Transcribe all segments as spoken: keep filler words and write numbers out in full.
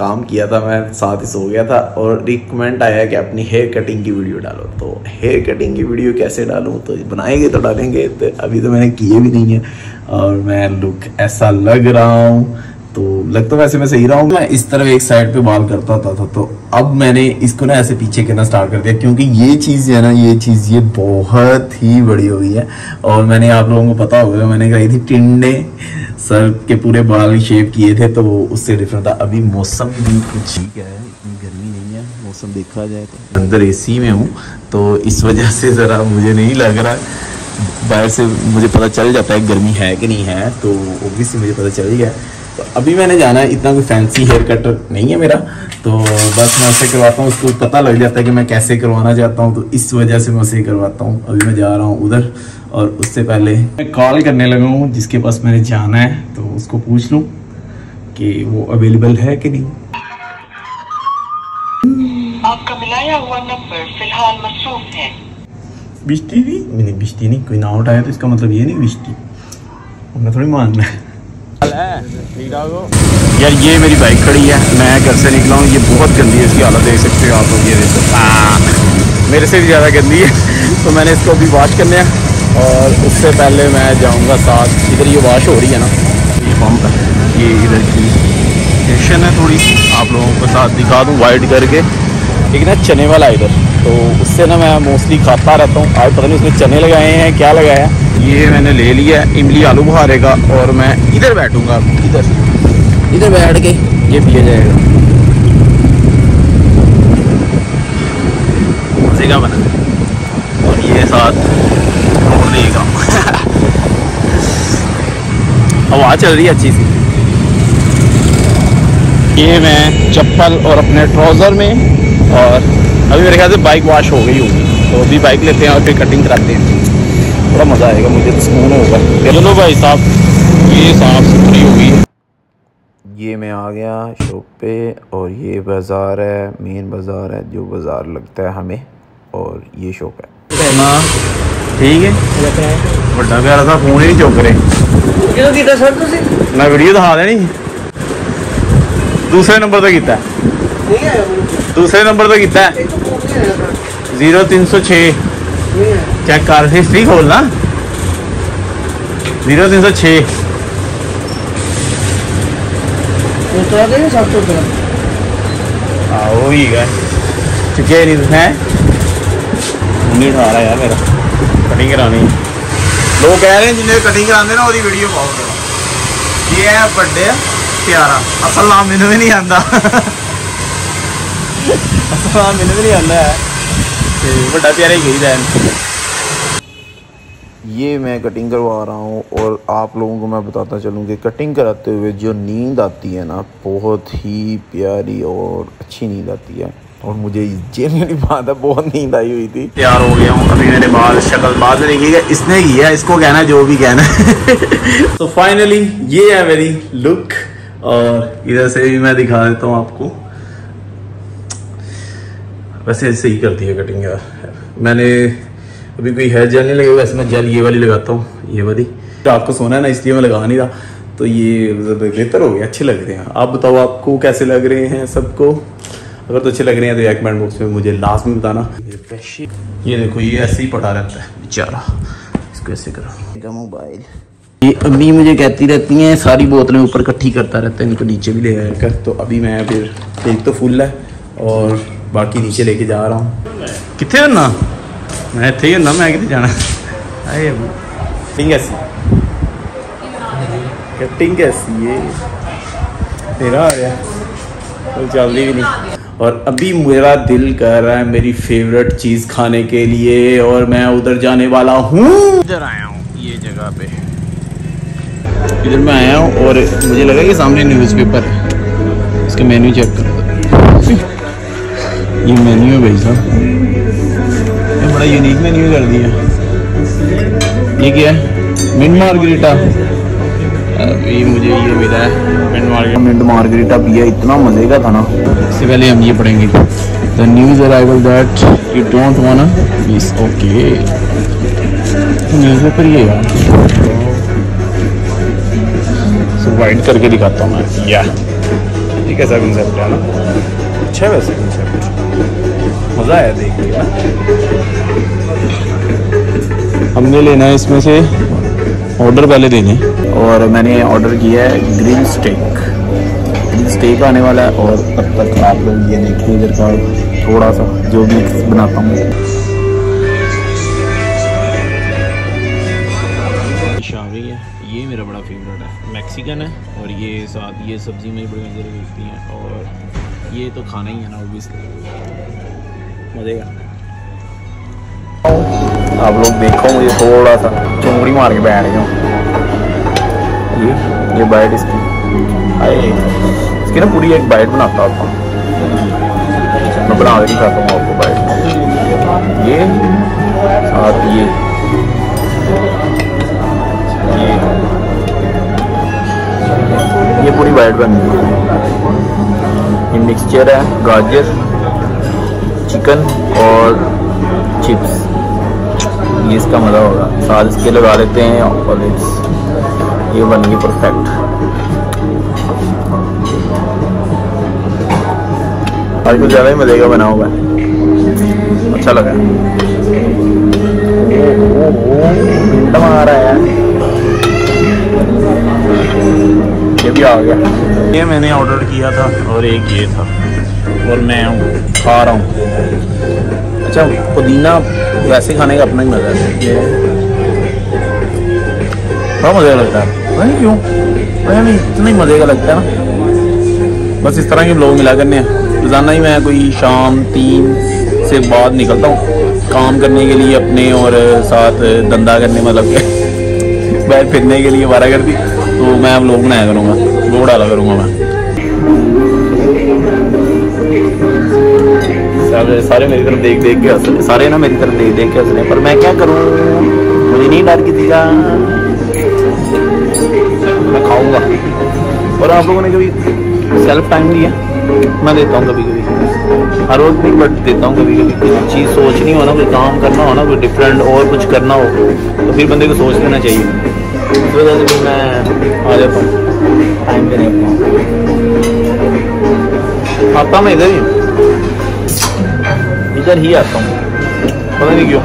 काम किया था, मैं साथ ही सो गया था और रिकमेंड आया कि अपनी हेयर कटिंग की वीडियो डालो। तो हेयर कटिंग की वीडियो कैसे डालूं, तो बनाएंगे तो डालेंगे, तो अभी तो मैंने किए भी नहीं है और मैं लुक ऐसा लग रहा हूँ, तो लग तो वैसे मैं सही रहा हूँ। मैं इस तरफ एक साइड पे बाल करता था, था तो अब मैंने इसको ना ऐसे पीछे करना स्टार्ट कर दिया, क्योंकि ये चीज़ है ना, ये चीज़ ये बहुत ही बड़ी हो गई है। और मैंने आप लोगों को पता होगा मैंने कही थी टिंडे सर के पूरे बाल शेप किए थे, तो उससे डिफरेंट था। अभी मौसम भी कुछ ठीक है, इतनी गर्मी नहीं है, मौसम देखा जाए तो। अंदर एसी में हूँ तो इस वजह से ज़रा मुझे नहीं लग रहा, बाहर से मुझे पता चल जाता है गर्मी है कि नहीं है, तो ओब्वियसली मुझे पता चल ही गया। तो अभी मैंने जाना है, इतना कोई फैंसी हेयर कटर नहीं है मेरा, तो बस मैं उससे करवाता हूँ, उसको पता लग जाता है कि मैं कैसे करवाना चाहता हूँ, तो इस वजह से मैं उसे करवाता हूँ। अभी मैं जा रहा हूँ उधर, और उससे पहले मैं कॉल करने लगा हूँ जिसके पास मैंने जाना है, तो उसको पूछ लूँ कि वो अवेलेबल है कि नहीं। आपका मिलाया हुआ नंबर फिलहाल मसरूफ है। बिश्ती नहीं, मैंने बिश्ती नहीं, कोई ना उठाया तो इसका मतलब ये नहीं बिश्ती, हमें थोड़ी मानना है। यार ये मेरी बाइक खड़ी है, मैं घर से निकला हूँ, ये बहुत गंदी है, इसकी हालत देख सकते हो आप लोग, ये देखो मेरे से भी ज़्यादा गंदी है। तो मैंने इसको अभी वॉश करने है और उससे पहले मैं जाऊंगा साथ। इधर ये वॉश हो रही है ना, ये पंप है, ये इधर की स्टेशन है, थोड़ी सी आप लोगों को साथ दिखा दूं वाइड करके। लेकिन ना चने वाला इधर, तो उससे ना मैं मोस्टली खाता रहता हूँ। आज पता नहीं उसमें चने लगाए हैं क्या लगाया है। ये मैंने ले लिया है इमली आलू बुखारे का, और मैं इधर बैठूँगा, इधर इधर बैठ के ये पिया जाएगा। मजे का बना है। और ये साथ आवाज चल रही है अच्छी सी। ये मैं चप्पल और अपने ट्राउजर में, और अभी मेरे ख्याल से बाइक वॉश हो गई होगी, तो अभी बाइक लेते हैं और फिर कटिंग कराते हैं, थोड़ा मज़ा आएगा, मुझे तो सुकून होगा। चलो भाई साहब, ये साफ सुथरी हो गई। ये मैं आ गया शॉप पे, और ये बाज़ार है, मेन बाज़ार है जो बाज़ार लगता है हमें, और ये शॉप है। ठीक है, बड़ा प्यारा सा फोन ही नहीं चुक रहे, मैं वीडियो दिखा देनी। दूसरे नंबर तो किता है, दूसरे नंबर तो किता है जीरो तीन सौ छे, चेक कर हिस्ट्री खोलना, जीरो तीन सौ छे आओ ही है, चुके नहीं तुझे उठा रहा यार। मेरा कटिंग करानी, लोग कह रहे हैं जिन्हें कटिंग कराते ना वो वीडियो पाओ। ये है बड़े प्यारा, असल नाम मैनू भी नहीं आता असल नाम मैनू भी नहीं आता है, बड़ा प्यारा ही कही जाए। ये मैं कटिंग करवा रहा हूँ, और आप लोगों को मैं बताता चलूँ कि कटिंग कराते हुए जो नींद आती है ना, बहुत ही प्यारी और अच्छी नींद आती है, और मुझे जेन्युइनली बात है बहुत नींद आई हुई थी। तैयार हो गया हूँ, अभी मेरे बाल शक्ल बाद में की है, इसने किया, इसको कहना जो भी कहना है। तो फाइनली ये है मेरी लुक, और इधर से भी मैं दिखा देता हूँ आपको। वैसे ऐसे ही करती है कटिंग यार, मैंने अभी कोई हेयर जेल नहीं लगे, वैसे मैं जेल ये वाली लगाता हूँ, ये वाली। तो आपको सोना है ना, इसलिए मैं लगा नहीं रहा, तो ये बेहतर हो गया, अच्छे लग रहे हैं। आप बताओ आपको कैसे लग रहे हैं सबको, अगर तो अच्छे लग रहे हैं तो यार कमेंट बॉक्स में मुझे लास्ट में बताना। ये देखो ये ऐसे ही पड़ा रहता है बेचारा, इसको ऐसे करो। मेरा मोबाइल ये अभी मुझे कहती रहती हैं, सारी बोतलें ऊपर इकट्ठी करता रहता है, इनको नीचे भी ले आया कर। तो अभी मैं फिर एक तो फुल है और बाकी नीचे लेके जा रहा हूँ। कितने हो ना, मैं इतने ही हो ना, मैं कितने जाना। अरे कटिंग ऐसी, कटिंग ऐसी ये तेरा आ गया तो जल्दी भी नहीं। और अभी मेरा दिल कर रहा है मेरी फेवरेट चीज़ खाने के लिए, और मैं उधर जाने वाला हूँ। इधर आया हूँ, ये जगह पे इधर मैं आया हूँ, और मुझे लगा कि सामने न्यूज़पेपर है, इसका मेन्यू चेक करो। ये मेन्यू है भाई साहब, ये बड़ा यूनिक मेन्यू कर दिया। ये क्या है, मिंट मार्गरीटा। अभी मुझे ये मिला है मिंट मार्गरीटा, पिया इतना मजे का था ना। इससे पहले हम ये पढ़ेंगे the news arrival that you don't wanna miss. Okay newspaper ये यार वाइट करके दिखाता हूँ मैं, या ठीक है सा कंसेप्ट है ना, अच्छा है वैसे कंसेप्ट, मज़ा आया देख के। हमने लेना है इसमें से, ऑर्डर पहले देने, और मैंने ऑर्डर किया है ग्रिल स्टेक। ग्रिल स्टेक आने वाला है, और तब तक आप लोग ये देखिए इधर का थोड़ा सा जो भी बनाता हूँ। शामी है, ये मेरा बड़ा फेवरेट है, मैक्सिकन है, और ये साथ ये सब्जी में बड़ी मज़े लगती है, और ये तो खाना ही है ना ऑब्वियसली, मज़े आता। आप लोग देखो मुझे थोड़ा सा चुंगड़ी मार के बैठ गया हूँ। ये ये बाइट इसकी आए, इसकी ना पूरी एक बाइट बनाता हूँ आपको, मैं बना के खाता हूँ आपको बाइट। ये साथ ये ये पूरी बाइट बन गई। ये मिक्सचर है गाजर, चिकन और चिप्स, ये इसका मज़ा होगा। साथ इसके लगा लेते हैं ऑलिव्स, ये बन गई परफेक्ट। आज कुछ ज़्यादा ही मज़े का बना हुआ है, अच्छा लगा। एकदम आ रहा है, ये भी आ गया। ये मैंने ऑर्डर किया था और एक ये था, और मैं हूँ खा रहा हूँ। अच्छा पुदीना वैसे खाने का अपना ही मज़ा है, ये बड़ा मज़े का लगता है, नहीं क्यों पता नहीं इतना ही मज़े का लगता है ना। बस इस तरह के लोग मिला करने हैं रोज़ाना ही। मैं कोई शाम तीन से बाद निकलता हूँ काम करने के लिए अपने, और साथ धंधा करने मतलब बैठ फिरने के लिए बारह कर दी, तो मैं अब लोग बनाया करूँगा, लोग डाला करूँगा मैं। सारे सारे मेरी तरफ देख देख के हंस रहे, सारे ना मेरी तरफ देख देख के हंस रहे, पर मैं क्या करूँ, मुझे नहीं डर किसी का, मैं खाऊंगा। और आप लोगों ने कभी सेल्फ टाइम दिया? मैं देता हूँ कभी कभी, हर रोज नहीं बट देता हूँ कभी कभी। कुछ चीज़ सोचनी हो ना, कोई काम करना हो ना, कोई डिफरेंट और कुछ करना हो, तो फिर बंदे को सोच लेना चाहिए। इस वजह से मैं आ जाता हूँ टाइम पे, नहीं आता मैं इधर ही इधर ही आता हूँ, पता नहीं क्यों।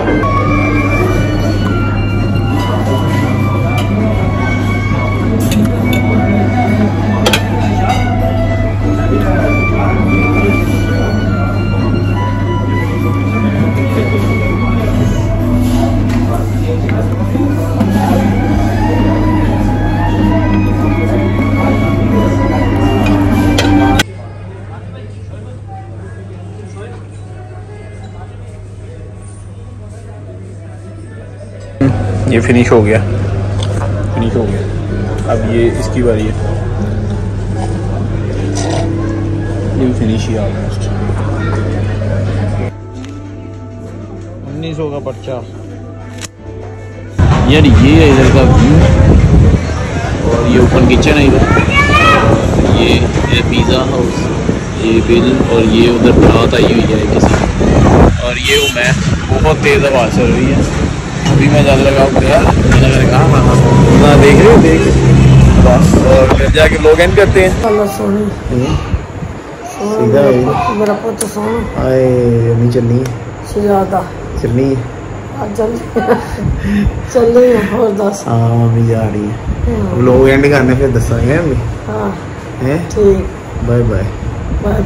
ये फिनिश हो गया, फिनिश हो गया। अब ये इसकी बारी है, ये फिनिश ही ऑलमोस्ट। उन्नीस सौ का पर्चा यार, ये है इधर का व्यू, और ये ओपन किचन है इधर, ये है पिज़्ज़ा हाउस, ये बिल, और ये उधर रात आई हुई है किसी, और ये वो मैं बहुत तेज़ आवाज़ चल रही है अभी। मैं ज़्यादा लगा गया, मैंने कहा मैं देख रहे हो देख बस, और फिर जाके लॉग इन करते हैं। सीधा है मेरा पोता सोनू, आए अभी चलनी है, चलनी है चल रही है, और दस हाँ मम्मी जा रही है, लॉग इन करने फिर दस आएंगे। हाँ हैं, ठीक, बाय बाय बाय।